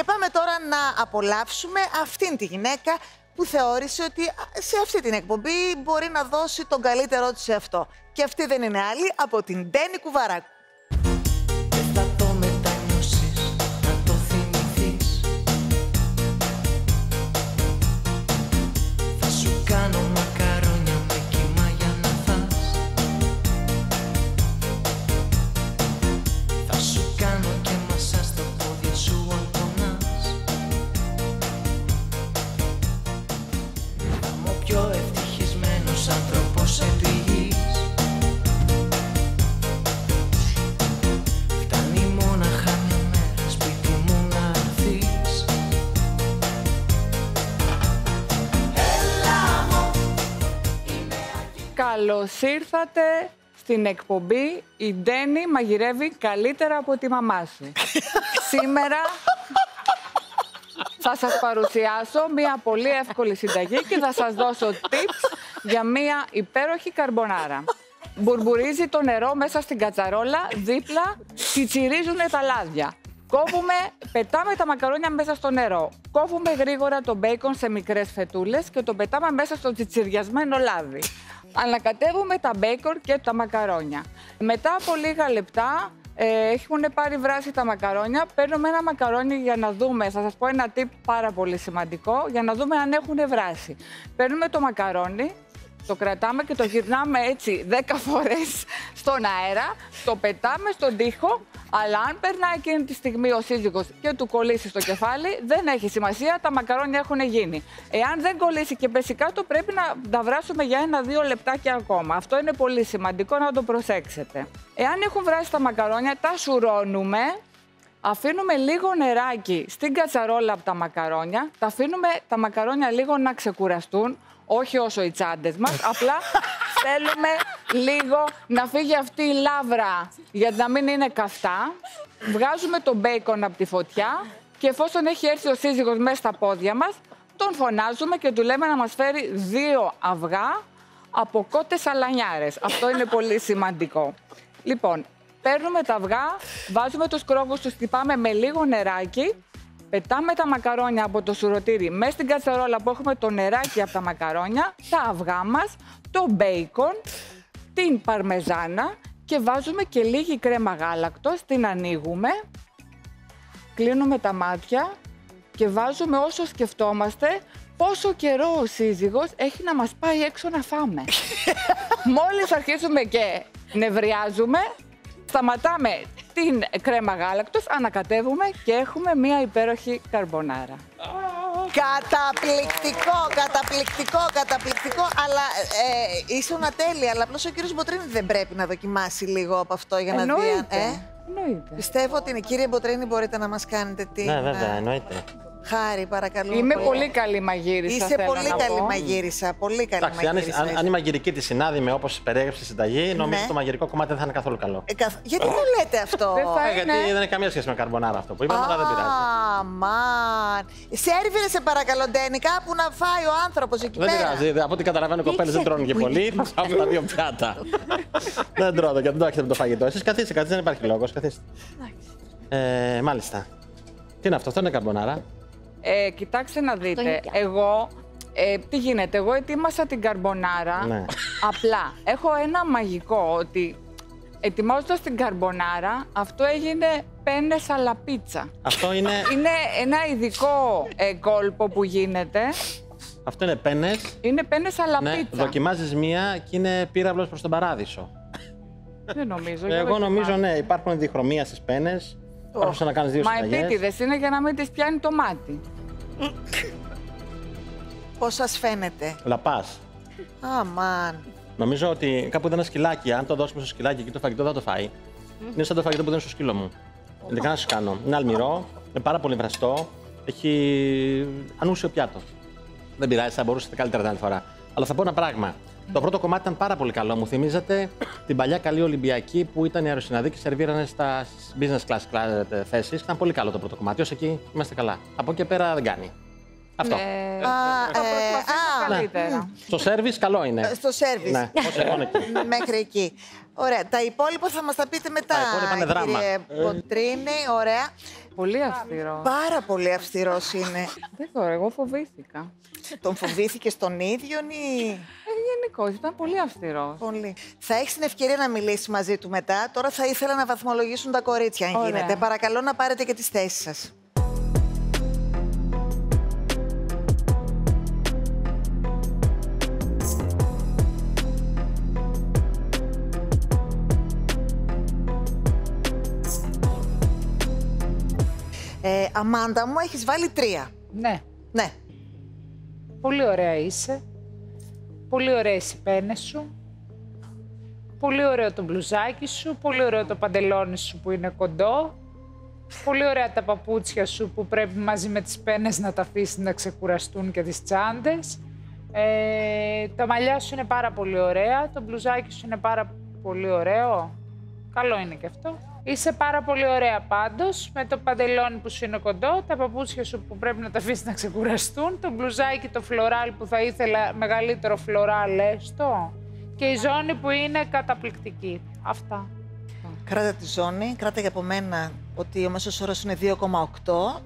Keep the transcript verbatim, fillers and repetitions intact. Και πάμε τώρα να απολαύσουμε αυτήν τη γυναίκα που θεώρησε ότι σε αυτή την εκπομπή μπορεί να δώσει τον καλύτερό της σε αυτό. Και αυτή δεν είναι άλλη από την Ντένη Κουβαράκου. Πιο ευτυχισμένος άνθρωπος επί γης. Φτάνει μόναχα μια μέρα σπίτι μου να έρθεις. Έλα μου, είμαι αγγελία. Καλώς ήρθατε στην εκπομπή «Η Ντένη μαγειρεύει καλύτερα από τη μαμά σου». Σήμερα θα σας παρουσιάσω μία πολύ εύκολη συνταγή και θα σας δώσω tips για μία υπέροχη καρμπονάρα. Μπουρμπουρίζει το νερό μέσα στην κατσαρόλα, δίπλα τσιτσιρίζουνε τα λάδια. Κόβουμε, πετάμε τα μακαρόνια μέσα στο νερό. Κόβουμε γρήγορα το μπέικον σε μικρές φετούλες και το πετάμε μέσα στο τσιτσιριασμένο λάδι. Ανακατεύουμε τα μπέικον και τα μακαρόνια. Μετά από λίγα λεπτά έχουν πάρει βράση τα μακαρόνια. Παίρνουμε ένα μακαρόνι για να δούμε. Θα σας πω ένα tip πάρα πολύ σημαντικό για να δούμε αν έχουν βράση. Παίρνουμε το μακαρόνι, το κρατάμε και το γυρνάμε έτσι δέκα φορές στον αέρα. Το πετάμε στον τοίχο. Αλλά αν περνάει εκείνη τη στιγμή ο σύζυγος και του κολλήσει στο κεφάλι, δεν έχει σημασία, τα μακαρόνια έχουν γίνει. Εάν δεν κολλήσει και πέσει κάτω, πρέπει να τα βράσουμε για ένα-δύο λεπτάκια ακόμα. Αυτό είναι πολύ σημαντικό να το προσέξετε. Εάν έχουν βράσει τα μακαρόνια, τα σουρώνουμε, αφήνουμε λίγο νεράκι στην κατσαρόλα από τα μακαρόνια, τα αφήνουμε τα μακαρόνια λίγο να ξεκουραστούν, όχι όσο οι τσάντες μας, απλά θέλουμε λίγο να φύγει αυτή η λαύρα για να μην είναι καυτά. Βγάζουμε το μπέικον από τη φωτιά και εφόσον έχει έρθει ο σύζυγος μέσα στα πόδια μας, τον φωνάζουμε και του λέμε να μας φέρει δύο αυγά από κότες αλανιάρες. Αυτό είναι πολύ σημαντικό. Λοιπόν, παίρνουμε τα αυγά, βάζουμε τους κρόβους, τους χτυπάμε με λίγο νεράκι, πετάμε τα μακαρόνια από το σουρωτήρι μέσα στην κατσαρόλα που έχουμε το νεράκι από τα μακαρόνια, τα αυγά μας, το μπέικον, την παρμεζάνα και βάζουμε και λίγη κρέμα γάλακτος, την ανοίγουμε, κλείνουμε τα μάτια και βάζουμε όσο σκεφτόμαστε πόσο καιρό ο σύζυγος έχει να μας πάει έξω να φάμε. Μόλις αρχίσουμε και νευριάζουμε, σταματάμε την κρέμα γάλακτος, ανακατεύουμε και έχουμε μία υπέροχη καρμπονάρα. Καταπληκτικό, καταπληκτικό, καταπληκτικό, αλλά ε, ήσουν ατέλεια, αλλά απλώς ο κύριος Μποτρίνι δεν πρέπει να δοκιμάσει λίγο από αυτό για να εννοείται. δει... Ε? Εννοείται. Πιστεύω ότι είναι. Κύριε Μποτρίνι, μπορείτε να μας κάνετε τι... Ναι, βέβαια, εννοείται. Χάρη, παρακαλώ. Είμαι πολύ, πολύ καλή μαγείρισα. Είσαι πολύ να καλή πω. μαγείρισα. Πολύ καλή Τάξη, μαγείρισα. Αν, αν η μαγειρική τη συνάδει με όπως περιέγραψε η συνταγή, ναι. νομίζω το μαγειρικό κομμάτι δεν θα είναι καθόλου καλό. Ε, καθ... Γιατί το λέτε αυτό? Δεν θα είναι. Γιατί δεν έχει καμία σχέση με καρμπονάρα αυτό που είπαμε, αλλά δεν πειράζει. Αμάν. Σερβίρε, σε παρακαλώ, Ντένη, κάπου να φάει ο άνθρωπος εκεί πέρα. Δεν πειράζει. Από ό,τι καταλαβαίνω, οι κοπέλες δεν τρώνε και πολύ. Θα φάμε τα δύο πιάτα. Δεν τρώω, γιατί δεν το έχετε με το φαγητό. Εσείς καθίστε, καθίστε, δεν υπάρχει λόγος. Μάλιστα. Τι είναι αυτό, αυτό είναι καρμπονάρα? Ε, κοιτάξτε να δείτε, εγώ, ε, τι γίνεται, εγώ ετοίμασα την καρμπονάρα, ναι. απλά έχω ένα μαγικό ότι ετοιμάζοντας την καρμπονάρα, αυτό έγινε πένες αλλά πίτσα. Αυτό είναι... Είναι ένα ειδικό ε, κόλπο που γίνεται. Αυτό είναι πένες. Είναι πένες αλλά ναι, πίτσα. Δοκιμάζεις μία και είναι πύραυλος προς τον παράδεισο. Δεν νομίζω. Εγώ νομίζω ναι, υπάρχουν διχρωμία στις πένες. Oh. Να κάνεις δύο Μα επίτηδες είναι για να μην τις πιάνει το μάτι. Πώς σας φαίνεται? Λαπάς. Αμάν. Oh, νομίζω ότι κάπου ήταν ένα σκυλάκι. Αν το δώσουμε στο σκυλάκι και το φαγητό θα το φάει. Mm. Είναι σαν το φαγητό που ήταν στο σκύλο μου. Oh. Δεν να σας κάνω. Είναι αλμυρό, είναι πάρα πολύ βραστό. Έχει ανούσιο πιάτο. Δεν πειράζει, θα μπορούσατε καλύτερα την άλλη φορά. Αλλά θα πω ένα πράγμα. Mm. Το πρώτο κομμάτι ήταν πάρα πολύ καλό. Μου θυμίζατε την παλιά καλή Ολυμπιακή που ήταν οι αεροσυναδοί και σερβίρανε στα business class θέσεις. Ήταν πολύ καλό το πρώτο κομμάτι. Ως εκεί είμαστε καλά. Από εκεί πέρα δεν κάνει. Αυτό. Στο σέρβις καλό είναι. Στο σέρβις. Μέχρι εκεί. Ωραία. Τα υπόλοιπα θα μας τα πείτε μετά, κύριε Μποτρίνι. Ωραία. Πολύ αυστηρός. Πάρα πολύ αυστηρός είναι. Δεν ξέρω, εγώ φοβήθηκα. Τον φοβήθηκες τον ίδιον ή... Γενικώς, ήταν πολύ αυστηρός. Πολύ. Θα έχεις την ευκαιρία να μιλήσεις μαζί του μετά. Τώρα θα ήθελα να βαθμολογήσουν τα κορίτσια, αν γίνεται. Παρακαλώ να πάρετε και τις θέσεις σας. Ε, Αμάντα μου, έχεις βάλει τρία. Ναι. Ναι. Πολύ ωραία είσαι. Πολύ ωραίες οι πένες σου. Πολύ ωραίο το μπλουζάκι σου. Πολύ ωραίο το παντελόνι σου που είναι κοντό. Πολύ ωραία τα παπούτσια σου που πρέπει μαζί με τις πένες να τα αφήσεις να ξεκουραστούν και τις τσάντες. Ε, τα μαλλιά σου είναι πάρα πολύ ωραία. Το μπλουζάκι σου είναι πάρα πολύ ωραίο. Καλό είναι και αυτό. Είσαι πάρα πολύ ωραία πάντως, με το παντελόνι που σου είναι κοντό, τα παπούτσια σου που πρέπει να τα αφήσεις να ξεκουραστούν, το μπλουζάκι, το φλωράλ που θα ήθελα, μεγαλύτερο φλωράλ, έστω, και η ζώνη που είναι καταπληκτική. Αυτά. Κράτα τη ζώνη, κράτα για από μένα ότι ο μέσος όρος είναι δύο κόμμα οκτώ.